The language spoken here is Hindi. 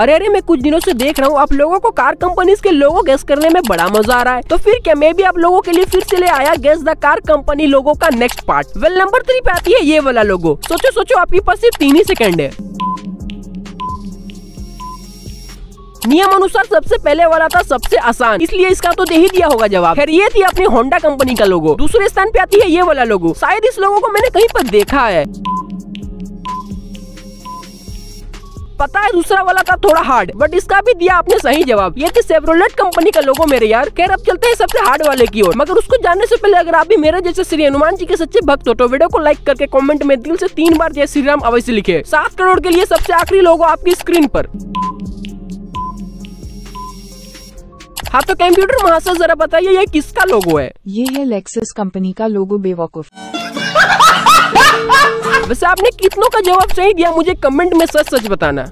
अरे मैं कुछ दिनों से देख रहा हूँ आप लोगों को कार कंपनीज के लोगो गेस करने में बड़ा मजा आ रहा है, तो फिर क्या मैं भी आप लोगों के लिए फिर से ले आया guess the car company logo का नेक्स्ट पार्ट। वेल नंबर 3 पे आती है ये वाला लोगो। सोचो सोचो आपके पास सिर्फ 3 ही सेकंड है। नियम अनुसार सबसे पहले वाला था सबसे आसान, इसलिए इसका तो दे ही दिया होगा जवाब। खैर ये थी अपनी होंडा कंपनी का लोगो। दूसरे स्थान पे आती है ये वाला लोगो। शायद इस लोगो को मैंने कहीं पर देखा है। पता है दूसरा वाला था थोड़ा हार्ड, बट इसका भी दिया आपने सही जवाब। ये थी शेवरोलेट कंपनी का लोगो मेरे यार। खैर अब चलते हैं सबसे हार्ड वाले की ओर, मगर उसको जानने से पहले अगर आप भी मेरे जैसे श्री हनुमान जी के सच्चे भक्त हो तो वीडियो को लाइक करके कमेंट में दिल से 3 बार जय श्री राम अवश्य लिखे। 7 करोड़ के लिए सबसे आखिरी लोगो आपकी स्क्रीन पर। हाँ तो कंप्यूटर महाशय जरा बताइए ये किसका लोगो है? ये है लेक्सस कंपनी का लोगो। बेवकूफ। वैसे आपने कितनों का जवाब सही दिया मुझे कमेंट में सच बताना।